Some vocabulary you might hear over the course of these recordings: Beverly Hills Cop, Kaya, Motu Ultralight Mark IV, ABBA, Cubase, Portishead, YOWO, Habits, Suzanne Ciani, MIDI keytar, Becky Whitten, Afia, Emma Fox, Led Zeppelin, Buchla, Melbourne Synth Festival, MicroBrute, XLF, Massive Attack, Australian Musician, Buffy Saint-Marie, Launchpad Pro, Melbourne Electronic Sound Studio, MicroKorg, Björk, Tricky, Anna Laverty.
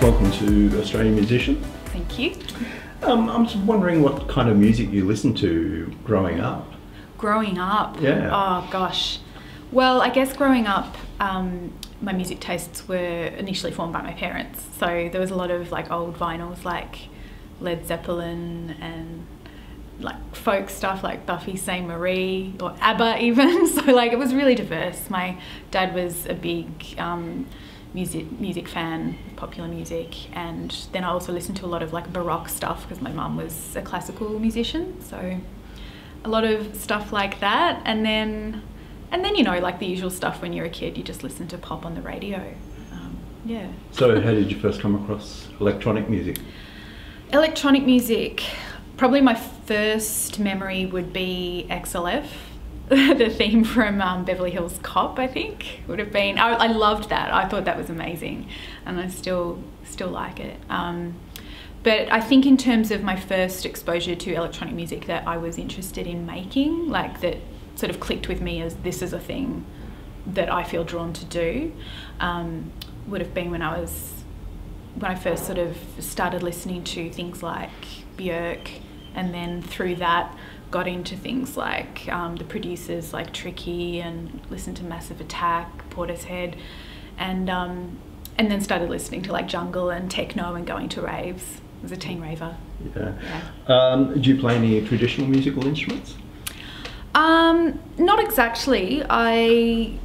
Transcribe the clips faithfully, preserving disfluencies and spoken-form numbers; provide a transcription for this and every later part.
Welcome to Australian Musician. Thank you. Um, I'm just wondering what kind of music you listened to growing up. Growing up? Yeah. Oh gosh. Well, I guess growing up, um, my music tastes were initially formed by my parents. So there was a lot of like old vinyls like Led Zeppelin and like folk stuff like Buffy Saint-Marie or ABBA even. So like it was really diverse. My dad was a big um, music music fan, popular music, and then I also listened to a lot of like Baroque stuff because my mum was a classical musician. So a lot of stuff like that, and then and then you know, like the usual stuff when you're a kid, you just listen to pop on the radio. Um, yeah. So how did you first come across electronic music? Electronic music, probably my first memory would be X L F, the theme from um, Beverly Hills Cop, I think, would have been. I, I loved that. I thought that was amazing, and I still still like it. Um, but I think in terms of my first exposure to electronic music that I was interested in making, like that sort of clicked with me as this is a thing that I feel drawn to do, um, would have been when I was when I first sort of started listening to things like Björk, and then through that got into things like um, the producers like Tricky, and listened to Massive Attack, Portishead, and um, and then started listening to like jungle and techno and going to raves. I was a teen raver. Yeah. yeah. Um, do you play any traditional musical instruments? Um, not exactly. I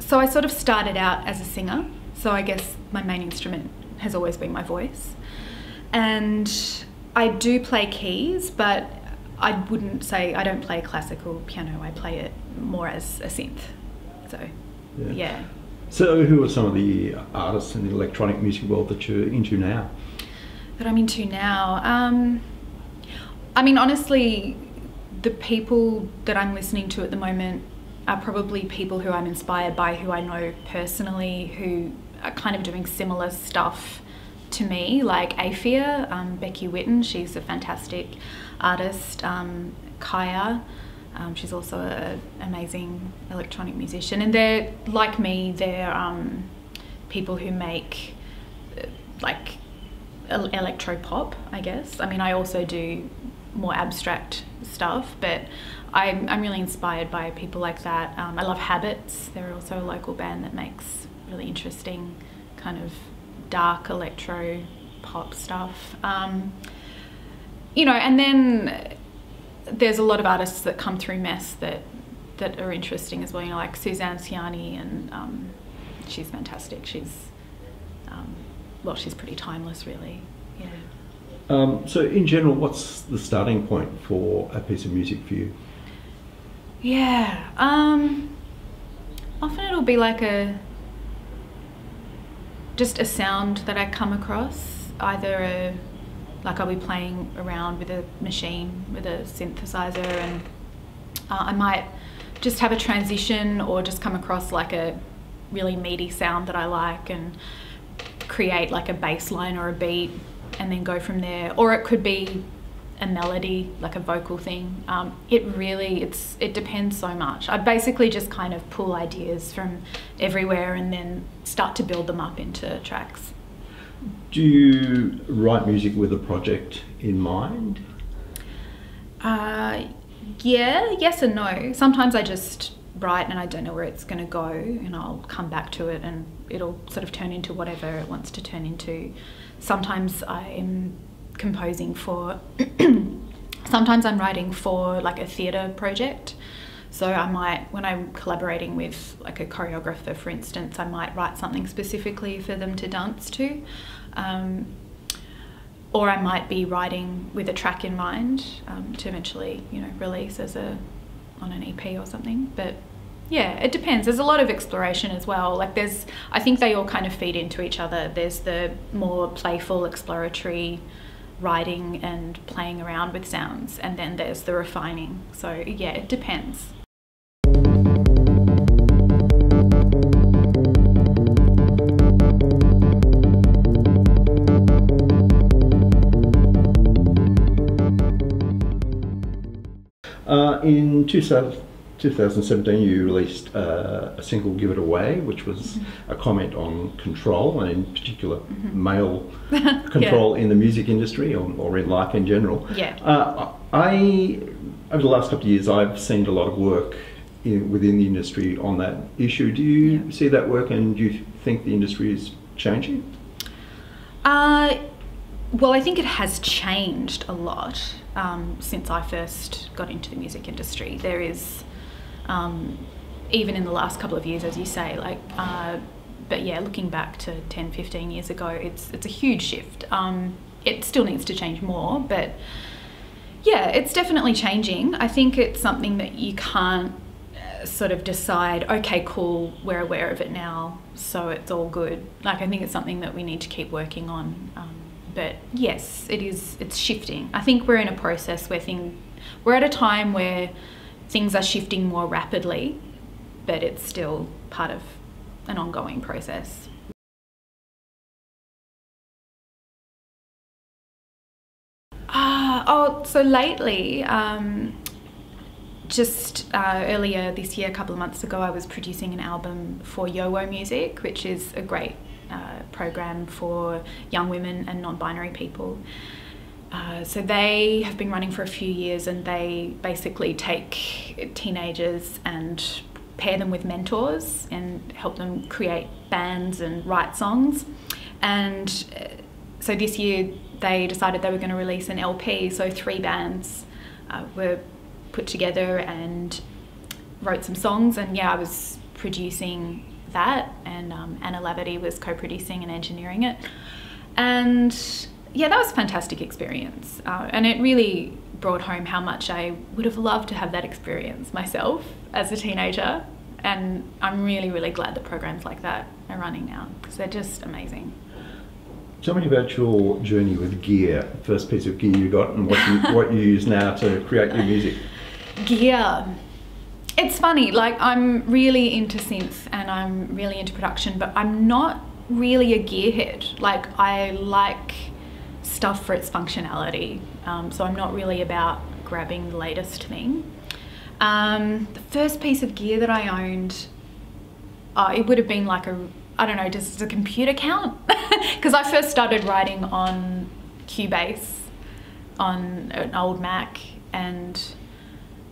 so I sort of started out as a singer. So I guess my main instrument has always been my voice, and I do play keys, but I wouldn't say I don't play classical piano. I play it more as a synth. So, yeah. yeah. So, who are some of the artists in the electronic music world that you're into now? That I'm into now. Um, I mean, honestly, the people that I'm listening to at the moment are probably people who I'm inspired by, who I know personally, who are kind of doing similar stuff to me, like Afia, um, Becky Whitten. She's a fantastic artist. Um, Kaya, um, she's also an amazing electronic musician, and they're like me. They're um, people who make uh, like electro pop, I guess. I mean, I also do more abstract stuff, but I'm, I'm really inspired by people like that. Um, I love Habits. They're also a local band that makes really interesting kind of dark electro pop stuff, um, you know. And then there's a lot of artists that come through Mess that that are interesting as well, you know, like Suzanne Ciani, and um, she's fantastic. She's um, well, she's pretty timeless, really. Yeah. Um, so in general, what's the starting point for a piece of music for you? Yeah, um, often it'll be like a just a sound that I come across, either a, like I'll be playing around with a machine, with a synthesizer, and uh, I might just have a transition or just come across like a really meaty sound that I like and create like a bass line or a beat and then go from there. Or it could be a melody, like a vocal thing. Um, it really, it's it depends so much. I basically just kind of pull ideas from everywhere and then start to build them up into tracks. Do you write music with a project in mind? Uh, yeah, yes and no. Sometimes I just write and I don't know where it's going to go, and I'll come back to it and it'll sort of turn into whatever it wants to turn into. Sometimes I'm composing for sometimes I'm writing for like a theatre project, so I might, when I'm collaborating with like a choreographer, for instance, I might write something specifically for them to dance to, um, or I might be writing with a track in mind um, to eventually, you know, release as a on an E P or something. But yeah, it depends. There's a lot of exploration as well. Like there's, I think they all kind of feed into each other. There's the more playful, exploratory writing and playing around with sounds, and then there's the refining. So yeah, it depends. Uh, in two thousand two thousand seventeen you released uh, a single, Give It Away, which was mm-hmm. a comment on control, and in particular mm-hmm. male control yeah. in the music industry or, or in life in general. Yeah. Uh, I, over the last couple of years, I've seen a lot of work in, within the industry on that issue. Do you yeah. see that work, and do you think the industry is changing? Uh, well, I think it has changed a lot um, since I first got into the music industry. There is... Um, even in the last couple of years, as you say, like, uh, but yeah, looking back to ten, fifteen years ago, it's it's a huge shift. Um, it still needs to change more, but yeah, it's definitely changing. I think it's something that you can't uh, sort of decide, okay, cool, we're aware of it now, so it's all good. Like, I think it's something that we need to keep working on. Um, but yes, it is, it's shifting. I think we're in a process where thing, we're at a time where things are shifting more rapidly, but it's still part of an ongoing process. Ah, oh, so lately, um, just uh, earlier this year, a couple of months ago, I was producing an album for YOWO Music, which is a great uh, program for young women and non-binary people. Uh, so they have been running for a few years, and they basically take teenagers and pair them with mentors and help them create bands and write songs. And so this year they decided they were going to release an L P, so three bands uh, were put together and wrote some songs, and yeah, I was producing that, and um, Anna Laverty was co-producing and engineering it. And yeah, that was a fantastic experience, uh, and it really brought home how much I would have loved to have that experience myself as a teenager, and I'm really, really glad that programs like that are running now, because they're just amazing. Tell me about your journey with gear, first piece of gear you got, and what you, what you use now to create your music. Gear. It's funny, like, I'm really into synth and I'm really into production, but I'm not really a gearhead. Like, I like stuff for its functionality, um, so I'm not really about grabbing the latest thing. Um, the first piece of gear that I owned, uh, it would have been like a, I don't know, does the computer count? Because I first started writing on Cubase on an old Mac, and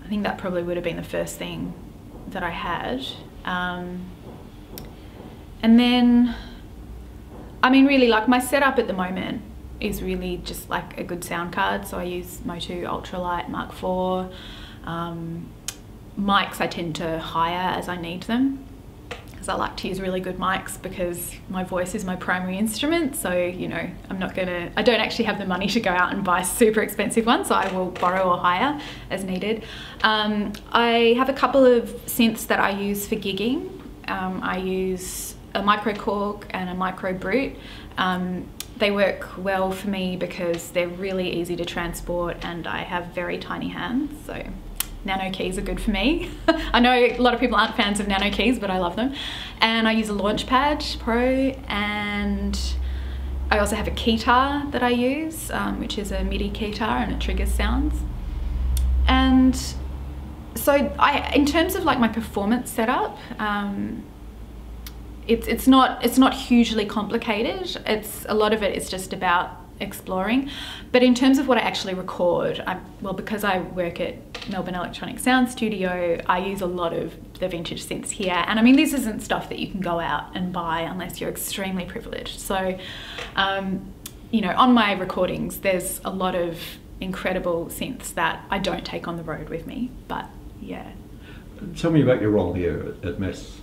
I think that probably would have been the first thing that I had. Um, and then, I mean, really, like, my setup at the moment is really just like a good sound card, so I use Motu Ultralight Mark four. Um, mics I tend to hire as I need them, because I like to use really good mics, because my voice is my primary instrument, so, you know, I'm not gonna, I don't actually have the money to go out and buy super expensive ones, so I will borrow or hire as needed. Um, I have a couple of synths that I use for gigging. Um, I use a MicroKorg and a MicroBrute. Um, They work well for me because they're really easy to transport, and I have very tiny hands, so nano keys are good for me. I know a lot of people aren't fans of nano keys, but I love them. And I use a Launchpad Pro, and I also have a keytar that I use, um, which is a MIDI keytar, and it triggers sounds. And so I, in terms of like my performance setup, um, It's, it's not it's not hugely complicated. It's a lot of it is just about exploring. But in terms of what I actually record, I, well, because I work at Melbourne Electronic Sound Studio, I use a lot of the vintage synths here. And I mean, this isn't stuff that you can go out and buy unless you're extremely privileged. So, um, you know, on my recordings, there's a lot of incredible synths that I don't take on the road with me, but yeah. Tell me about your role here at Mess.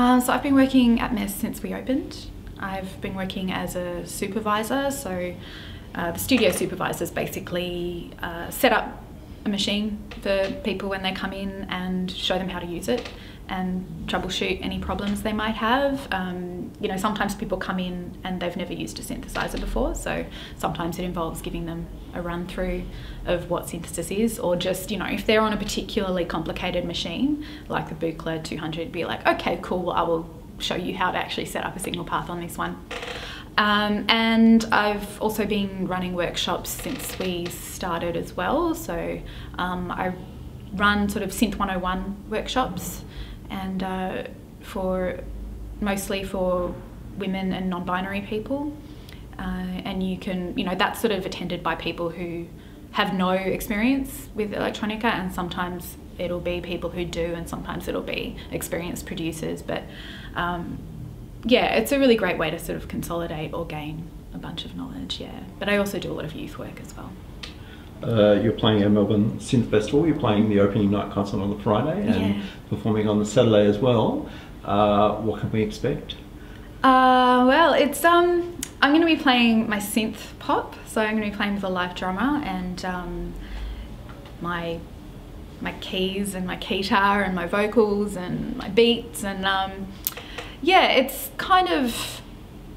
Uh, so I've been working at Mess since we opened. I've been working as a supervisor, so uh, the studio supervisors basically uh, set up a machine for people when they come in and show them how to use it and troubleshoot any problems they might have. Um, you know, sometimes people come in and they've never used a synthesizer before, so sometimes it involves giving them a run through of what synthesis is, or just, you know, if they're on a particularly complicated machine, like the Buchla two hundred, be like, okay, cool, I will show you how to actually set up a signal path on this one. Um, and I've also been running workshops since we started as well, so um, I run sort of Synth one oh one workshops, and uh, for mostly for women and non-binary people, uh, and you can, you know, that's sort of attended by people who have no experience with electronica, and sometimes it'll be people who do, and sometimes it'll be experienced producers, but um, yeah, it's a really great way to sort of consolidate or gain a bunch of knowledge, yeah. But I also do a lot of youth work as well. Uh, you're playing at Melbourne Synth Festival, you're playing the opening night concert on the Friday and yeah. performing on the Saturday as well. Uh, what can we expect? Uh, well, it's um, I'm going to be playing my synth pop, so I'm going to be playing with a live drummer and um, my my keys and my keytar and my vocals and my beats, and um, yeah, it's kind of,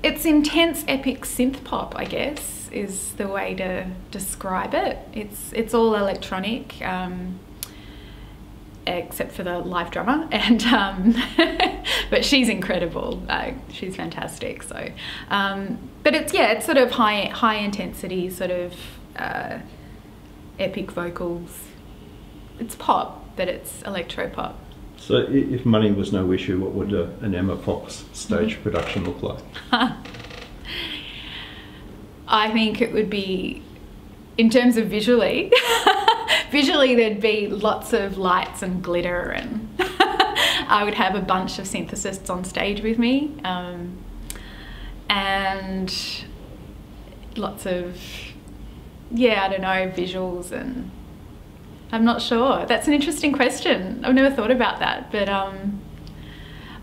it's intense epic synth pop, I guess, is the way to describe it. It's it's all electronic, um, except for the live drummer, and um, but she's incredible. Uh, she's fantastic. So, um, but it's yeah, it's sort of high high intensity, sort of uh, epic vocals. It's pop, but it's electro pop. So, if money was no issue, what would a, an Emma Fox stage mm-hmm. production look like? I think it would be, in terms of visually, visually there'd be lots of lights and glitter, and I would have a bunch of synthesists on stage with me, um, and lots of, yeah, I don't know, visuals, and I'm not sure. That's an interesting question. I've never thought about that, but um,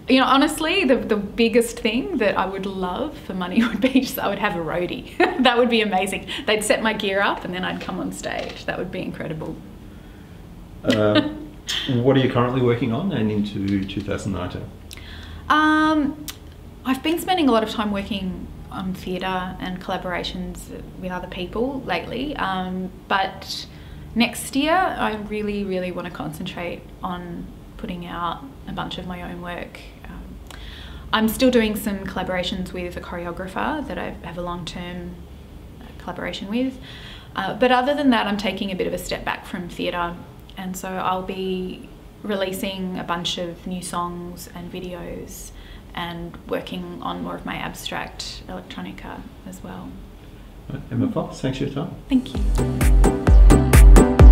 you know, honestly, the, the biggest thing that I would love for money would be just, I would have a roadie. That would be amazing. They'd set my gear up and then I'd come on stage. That would be incredible. Uh, what are you currently working on and into two thousand nineteen? Um, I've been spending a lot of time working on theatre and collaborations with other people lately, um, but next year I really, really want to concentrate on putting out a bunch of my own work. Um, I'm still doing some collaborations with a choreographer that I have a long-term collaboration with. Uh, but other than that, I'm taking a bit of a step back from theatre. And so I'll be releasing a bunch of new songs and videos and working on more of my abstract electronica as well. Emma Fox, thanks for your time. Thank you.